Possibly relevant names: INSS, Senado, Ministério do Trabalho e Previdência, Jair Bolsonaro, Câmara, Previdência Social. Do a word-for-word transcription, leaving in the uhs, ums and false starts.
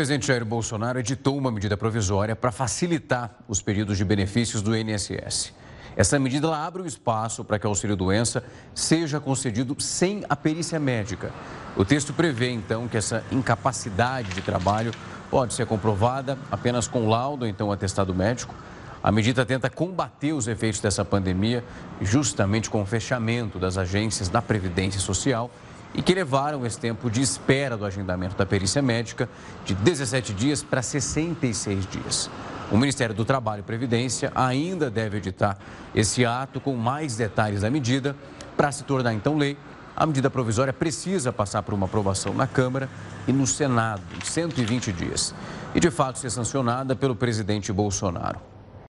presidente Jair Bolsonaro editou uma medida provisória para facilitar os pedidos de benefícios do I N S S. Essa medida ela abre um espaço para que o auxílio-doença seja concedido sem a perícia médica. O texto prevê, então, que essa incapacidade de trabalho pode ser comprovada apenas com laudo, então, atestado médico. A medida tenta combater os efeitos dessa pandemia, justamente com o fechamento das agências da Previdência Social e que elevaram esse tempo de espera do agendamento da perícia médica de dezessete dias para sessenta e seis dias. O Ministério do Trabalho e Previdência ainda deve editar esse ato com mais detalhes da medida. Para se tornar então lei, a medida provisória precisa passar por uma aprovação na Câmara e no Senado em cento e vinte dias e, de fato, ser sancionada pelo presidente Bolsonaro.